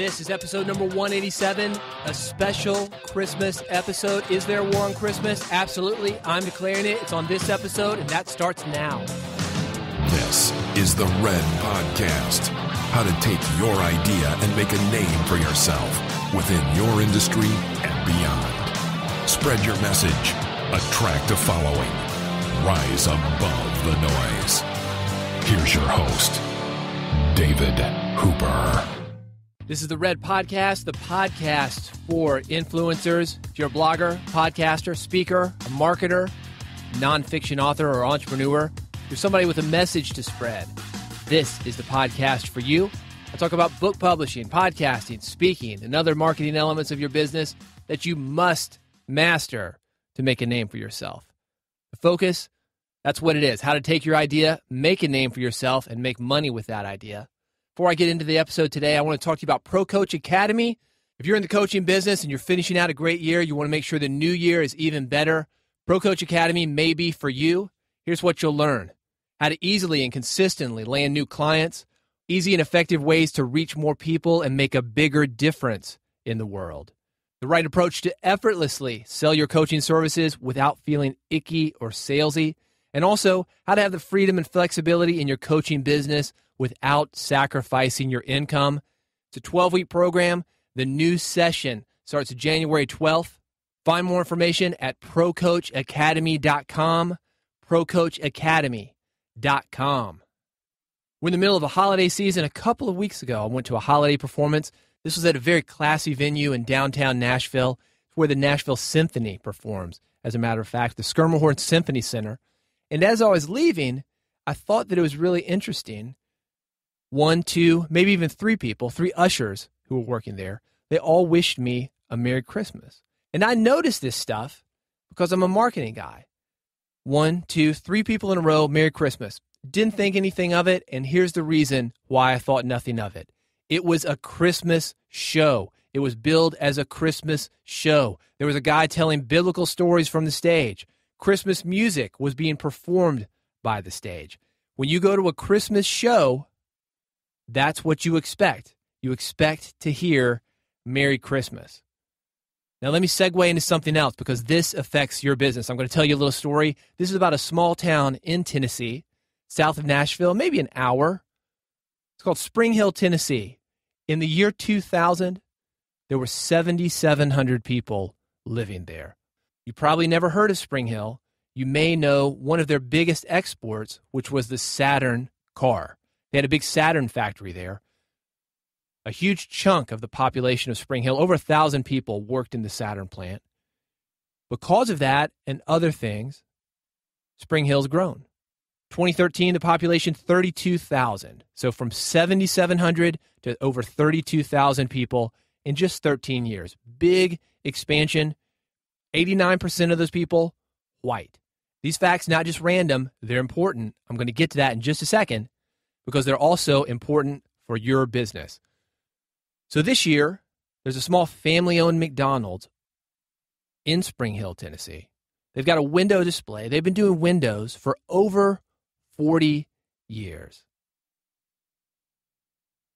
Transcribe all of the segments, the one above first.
This is episode number 187, a special Christmas episode. Is there a war on Christmas? Absolutely. I'm declaring it. It's on this episode, and that starts now. This is the RED Podcast, how to take your idea and make a name for yourself within your industry and beyond. Spread your message, attract a following, rise above the noise. Here's your host, David Hooper. This is the RED Podcast, the podcast for influencers. If you're a blogger, podcaster, speaker, a marketer, nonfiction author, or entrepreneur, you're somebody with a message to spread. This is the podcast for you. I talk about book publishing, podcasting, speaking, and other marketing elements of your business that you must master to make a name for yourself. The focus, that's what it is. How to take your idea, make a name for yourself, and make money with that idea. Before I get into the episode today, I want to talk to you about ProCoach Academy. If you're in the coaching business and you're finishing out a great year, you want to make sure the new year is even better, ProCoach Academy may be for you. Here's what you'll learn: how to easily and consistently land new clients, easy and effective ways to reach more people and make a bigger difference in the world, the right approach to effortlessly sell your coaching services without feeling icky or salesy, and also how to have the freedom and flexibility in your coaching business without sacrificing your income. It's a 12-week program. The new session starts January 12th. Find more information at ProCoachAcademy.com, ProCoachAcademy.com. We're in the middle of a holiday season. A couple of weeks ago, I went to a holiday performance. This was at a very classy venue in downtown Nashville. It's where the Nashville Symphony performs, as a matter of fact, the Schermerhorn Symphony Center. And as I was leaving, I thought that it was really interesting. One, two, maybe even three people, three ushers who were working there, they all wished me a Merry Christmas. And I noticed this stuff because I'm a marketing guy. One, two, three people in a row, Merry Christmas. Didn't think anything of it, and here's the reason why I thought nothing of it. It was a Christmas show. It was billed as a Christmas show. There was a guy telling biblical stories from the stage. Christmas music was being performed by the stage. When you go to a Christmas show, that's what you expect. You expect to hear Merry Christmas. Now let me segue into something else because this affects your business. I'm going to tell you a little story. This is about a small town in Tennessee, south of Nashville, maybe an hour. It's called Spring Hill, Tennessee. In the year 2000, there were 7,700 people living there. You probably never heard of Spring Hill. You may know one of their biggest exports, which was the Saturn car. They had a big Saturn factory there. A huge chunk of the population of Spring Hill, over 1,000 people, worked in the Saturn plant. Because of that and other things, Spring Hill's grown. 2013, the population, 32,000. So from 7,700 to over 32,000 people in just 13 years. Big expansion. 89% of those people, white. These facts, not just random, they're important. I'm going to get to that in just a second, because they're also important for your business. So this year, there's a small family-owned McDonald's in Spring Hill, Tennessee. They've got a window display. They've been doing windows for over 40 years.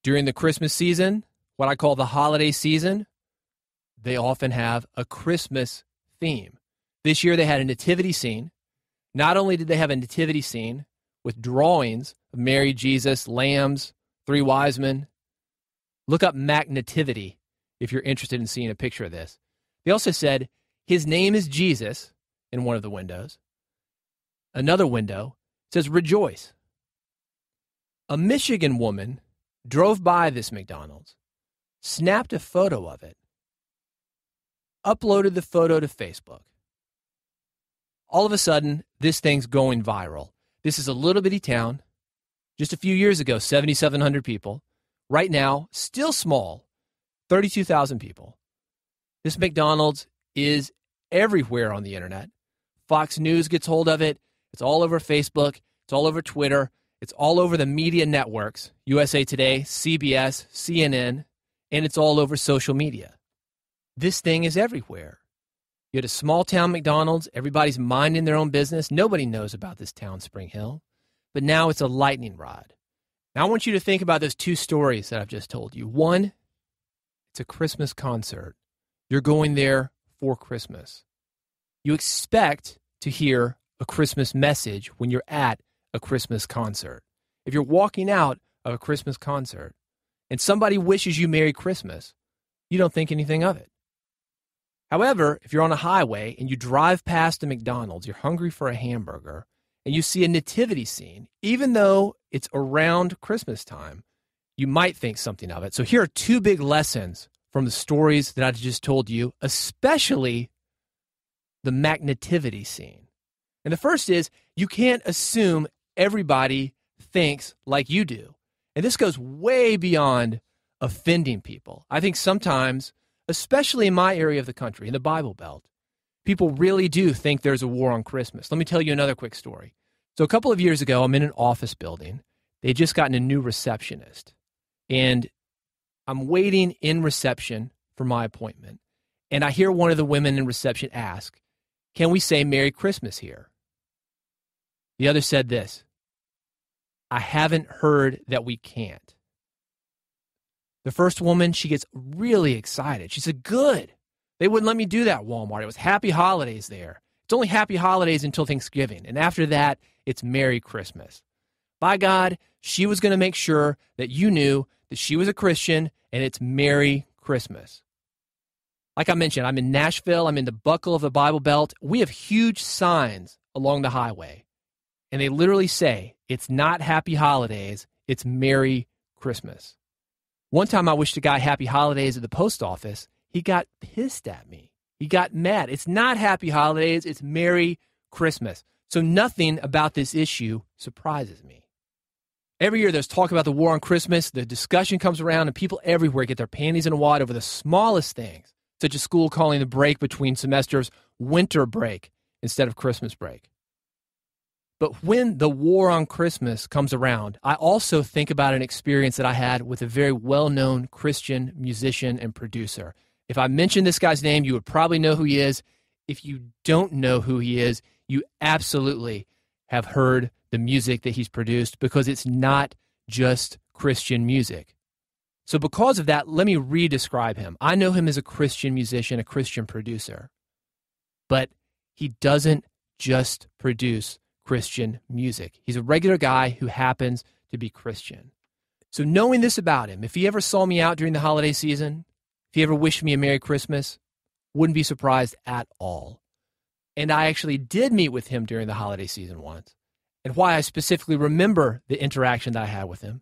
During the Christmas season, what I call the holiday season, they often have a Christmas theme. This year, they had a nativity scene. Not only did they have a nativity scene with drawings of Mary, Jesus, lambs, three wise men. Look up Mac Nativity if you're interested in seeing a picture of this. They also said, his name is Jesus in one of the windows. Another window says, rejoice. A Michigan woman drove by this McDonald's, snapped a photo of it, uploaded the photo to Facebook. All of a sudden, this thing's going viral. This is a little bitty town. Just a few years ago, 7,700 people. Right now, still small, 32,000 people. This McDonald's is everywhere on the internet. Fox News gets hold of it. It's all over Facebook. It's all over Twitter. It's all over the media networks, USA Today, CBS, CNN, and it's all over social media. This thing is everywhere. You had a small-town McDonald's. Everybody's minding their own business. Nobody knows about this town, Spring Hill. But now it's a lightning rod. Now I want you to think about those two stories that I've just told you. One, It's a Christmas concert. You're going there for Christmas. You expect to hear a Christmas message when you're at a Christmas concert. If you're walking out of a Christmas concert and somebody wishes you Merry Christmas, you don't think anything of it. However, if you're on a highway and you drive past a McDonald's, you're hungry for a hamburger, and you see a nativity scene, even though it's around Christmas time, you might think something of it. So here are two big lessons from the stories that I just told you, especially the nativity scene. And the first is, you can't assume everybody thinks like you do. And this goes way beyond offending people. I think sometimes, especially in my area of the country, in the Bible Belt, people really do think there's a war on Christmas. Let me tell you another quick story. So a couple of years ago, I'm in an office building. They'd just gotten a new receptionist. And I'm waiting in reception for my appointment. And I hear one of the women in reception ask, "Can we say Merry Christmas here?" The other said this, "I haven't heard that we can't." The first woman, she gets really excited. She said, "Good. They wouldn't let me do that, Walmart. It was Happy Holidays there. It's only Happy Holidays until Thanksgiving. And after that, it's Merry Christmas." By God, she was going to make sure that you knew that she was a Christian and it's Merry Christmas. Like I mentioned, I'm in Nashville. I'm in the buckle of the Bible Belt. We have huge signs along the highway. And they literally say, it's not Happy Holidays, it's Merry Christmas. One time I wished a guy Happy Holidays at the post office. He got pissed at me. He got mad. It's not Happy Holidays, it's Merry Christmas. So nothing about this issue surprises me. Every year there's talk about the war on Christmas. The discussion comes around and people everywhere get their panties in a wad over the smallest things, such as school calling the break between semesters winter break instead of Christmas break. But when the war on Christmas comes around, I also think about an experience that I had with a very well-known Christian musician and producer. If I mention this guy's name, you would probably know who he is. If you don't know who he is, you absolutely have heard the music that he's produced because it's not just Christian music. So because of that, let me re-describe him. I know him as a Christian musician, a Christian producer, but he doesn't just produce Christian music. He's a regular guy who happens to be Christian. So knowing this about him, if he ever saw me out during the holiday season, if he ever wished me a Merry Christmas, wouldn't be surprised at all. And I actually did meet with him during the holiday season once. And why I specifically remember the interaction that I had with him,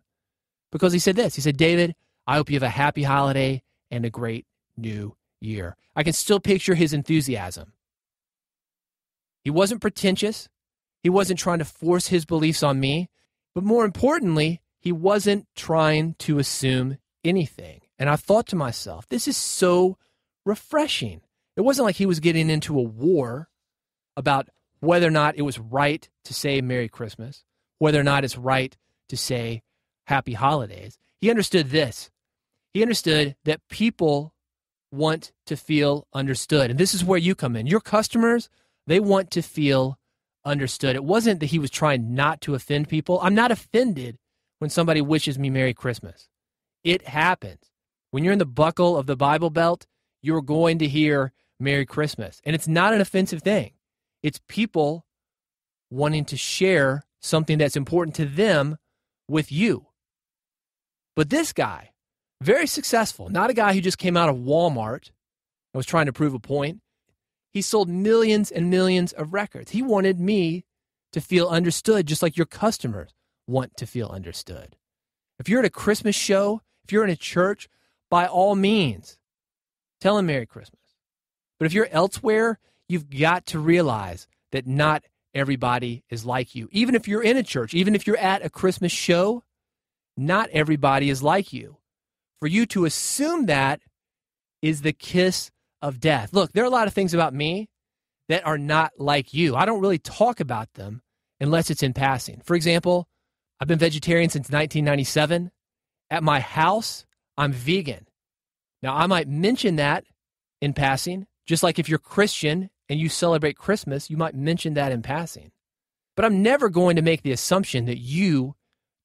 because he said this. He said, "David, I hope you have a happy holiday and a great new year." I can still picture his enthusiasm. He wasn't pretentious. He wasn't trying to force his beliefs on me. But more importantly, he wasn't trying to assume anything. And I thought to myself, this is so refreshing. It wasn't like he was getting into a war about whether or not it was right to say Merry Christmas, whether or not it's right to say Happy Holidays. He understood this. He understood that people want to feel understood. And this is where you come in. Your customers, they want to feel understood. It wasn't that he was trying not to offend people. I'm not offended when somebody wishes me Merry Christmas. It happens. When you're in the buckle of the Bible Belt, you're going to hear Merry Christmas. And it's not an offensive thing. It's people wanting to share something that's important to them with you. But this guy, very successful, not a guy who just came out of Walmart and was trying to prove a point. He sold millions and millions of records. He wanted me to feel understood, just like your customers want to feel understood. If you're at a Christmas show, if you're in a church, by all means, tell him Merry Christmas. But if you're elsewhere, you've got to realize that not everybody is like you. Even if you're in a church, even if you're at a Christmas show, not everybody is like you. For you to assume that is the kiss of death. Look, there are a lot of things about me that are not like you. I don't really talk about them unless it's in passing. For example, I've been vegetarian since 1997. At my house, I'm vegan. Now, I might mention that in passing, just like if you're Christian and you celebrate Christmas, you might mention that in passing. But I'm never going to make the assumption that you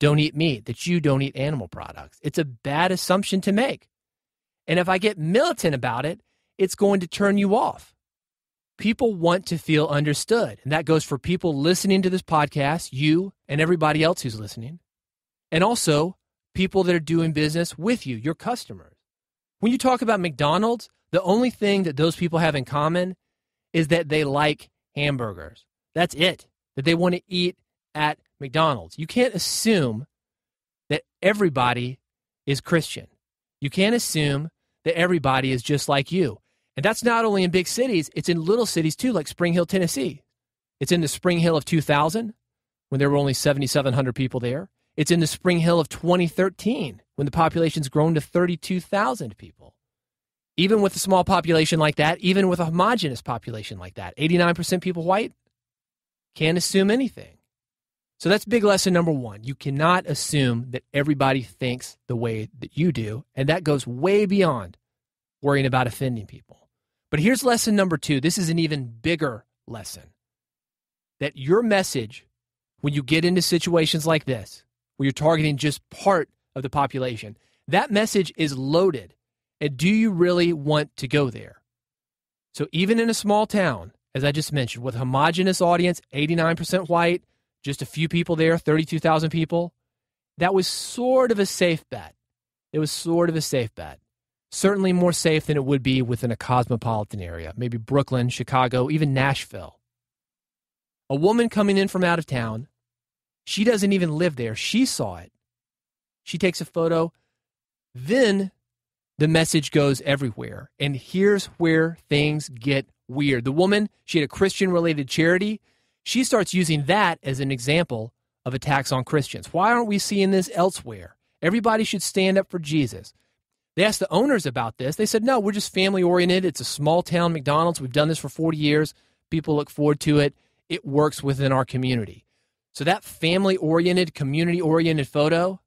don't eat meat, that you don't eat animal products. It's a bad assumption to make. And if I get militant about it, it's going to turn you off. People want to feel understood. And that goes for people listening to this podcast, you and everybody else who's listening. And also people that are doing business with you, your customers. When you talk about McDonald's, the only thing that those people have in common is that they like hamburgers. That's it, that they want to eat at McDonald's. You can't assume that everybody is Christian. You can't assume that everybody is just like you. And that's not only in big cities, it's in little cities too, like Spring Hill, Tennessee. It's in the Spring Hill of 2000, when there were only 7,700 people there. It's in the Spring Hill of 2013, when the population's grown to 32,000 people. Even with a small population like that, even with a homogenous population like that, 89% people white, can't assume anything. So that's big lesson number one. You cannot assume that everybody thinks the way that you do, and that goes way beyond worrying about offending people. But here's lesson number two. This is an even bigger lesson, that your message, when you get into situations like this, where you're targeting just part of the population, that message is loaded. And do you really want to go there? So even in a small town, as I just mentioned, with a homogenous audience, 89% white, just a few people there, 32,000 people, that was sort of a safe bet. It was sort of a safe bet. Certainly more safe than it would be within a cosmopolitan area, maybe Brooklyn, Chicago, even Nashville. A woman coming in from out of town, she doesn't even live there. She saw it. She takes a photo. Then the message goes everywhere. And here's where things get weird. The woman, she had a Christian-related charity. She starts using that as an example of attacks on Christians. Why aren't we seeing this elsewhere? Everybody should stand up for Jesus. They asked the owners about this. They said, no, we're just family-oriented. It's a small-town McDonald's. We've done this for 40 years. People look forward to it. It works within our community. So that family-oriented, community-oriented photo,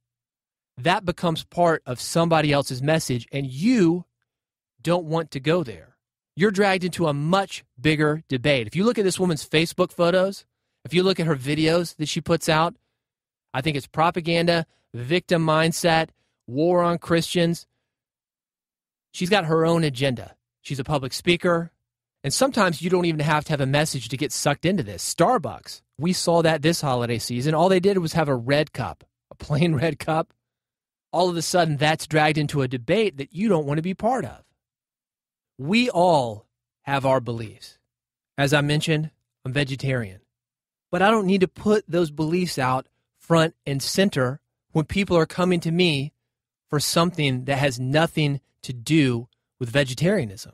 that becomes part of somebody else's message, and you don't want to go there. You're dragged into a much bigger debate. If you look at this woman's Facebook photos, if you look at her videos that she puts out, I think it's propaganda, victim mindset, war on Christians. She's got her own agenda. She's a public speaker, and sometimes you don't even have to have a message to get sucked into this. Starbucks, we saw that this holiday season. All they did was have a red cup, a plain red cup. All of a sudden, that's dragged into a debate that you don't want to be part of. We all have our beliefs. As I mentioned, I'm vegetarian. But I don't need to put those beliefs out front and center when people are coming to me for something that has nothing to do with vegetarianism.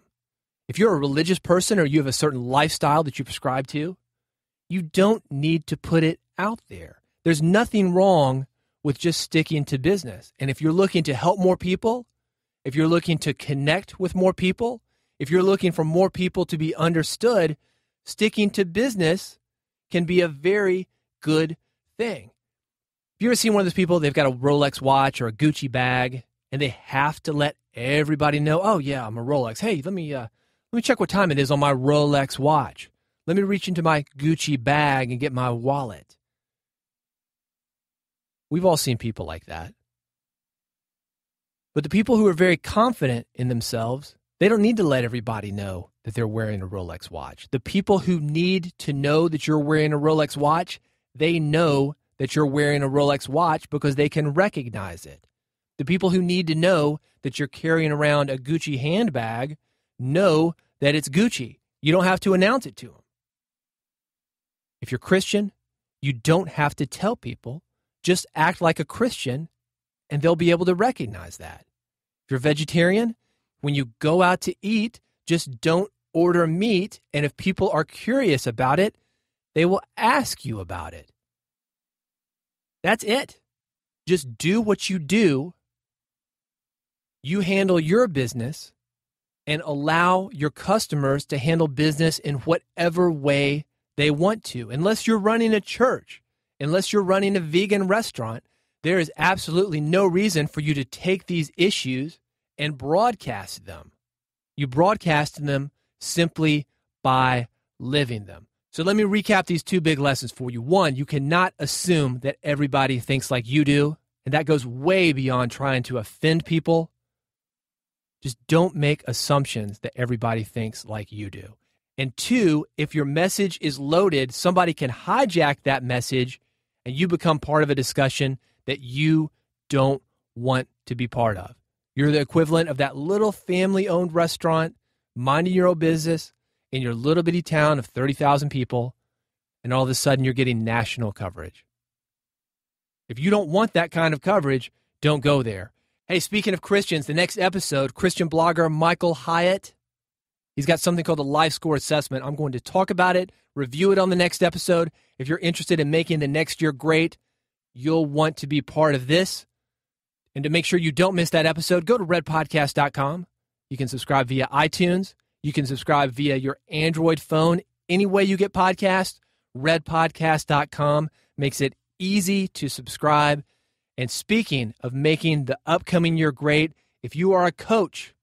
If you're a religious person or you have a certain lifestyle that you prescribe to, you don't need to put it out there. There's nothing wrong with just sticking to business. And if you're looking to help more people, if you're looking to connect with more people, if you're looking for more people to be understood, sticking to business can be a very good thing. If you ever seen one of those people, they've got a Rolex watch or a Gucci bag, and they have to let everybody know, oh yeah, I'm a Rolex. Hey, let me check what time it is on my Rolex watch. Let me reach into my Gucci bag and get my wallet. We've all seen people like that. But the people who are very confident in themselves, they don't need to let everybody know that they're wearing a Rolex watch. The people who need to know that you're wearing a Rolex watch, they know that you're wearing a Rolex watch because they can recognize it. The people who need to know that you're carrying around a Gucci handbag know that it's Gucci. You don't have to announce it to them. If you're Christian, you don't have to tell people. Just act like a Christian, and they'll be able to recognize that. If you're vegetarian, when you go out to eat, just don't order meat, and if people are curious about it, they will ask you about it. That's it. Just do what you do. You handle your business, and allow your customers to handle business in whatever way they want to, unless you're running a church. Unless you're running a vegan restaurant, there is absolutely no reason for you to take these issues and broadcast them. You broadcast them simply by living them. So let me recap these two big lessons for you. One, you cannot assume that everybody thinks like you do, and that goes way beyond trying to offend people. just don't make assumptions that everybody thinks like you do. And two, if your message is loaded, somebody can hijack that message and you become part of a discussion that you don't want to be part of. You're the equivalent of that little family-owned restaurant, minding your own business in your little bitty town of 30,000 people, and all of a sudden you're getting national coverage. If you don't want that kind of coverage, don't go there. Hey, speaking of Christians, the next episode, Christian blogger Michael Hyatt, he's got something called the Life Score Assessment. I'm going to talk about it, review it on the next episode. If you're interested in making the next year great, you'll want to be part of this. And to make sure you don't miss that episode, go to redpodcast.com. You can subscribe via iTunes. You can subscribe via your Android phone. Any way you get podcasts, redpodcast.com makes it easy to subscribe. And speaking of making the upcoming year great, if you are a coach,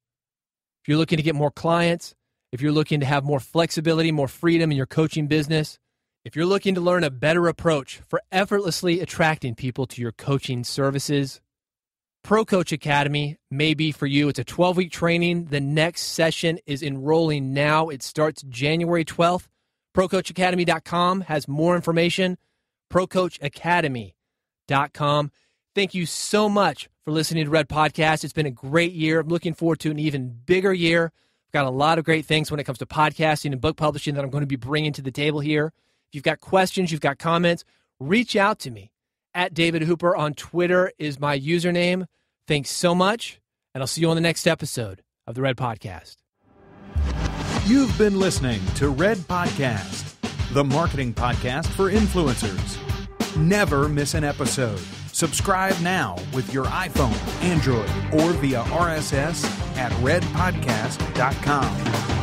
if you're looking to get more clients, if you're looking to have more flexibility, more freedom in your coaching business, if you're looking to learn a better approach for effortlessly attracting people to your coaching services, ProCoach Academy may be for you. It's a 12-week training. The next session is enrolling now. It starts January 12th. ProCoachAcademy.com has more information. ProCoachAcademy.com. Thank you so much for listening to Red Podcast. It's been a great year. I'm looking forward to an even bigger year. I've got a lot of great things when it comes to podcasting and book publishing that I'm going to be bringing to the table here. If you've got questions, you've got comments, reach out to me. @DavidHooper on Twitter is my username. Thanks so much, and I'll see you on the next episode of the Red Podcast. You've been listening to Red Podcast, the marketing podcast for influencers. Never miss an episode. Subscribe now with your iPhone, Android, or via RSS at redpodcast.com.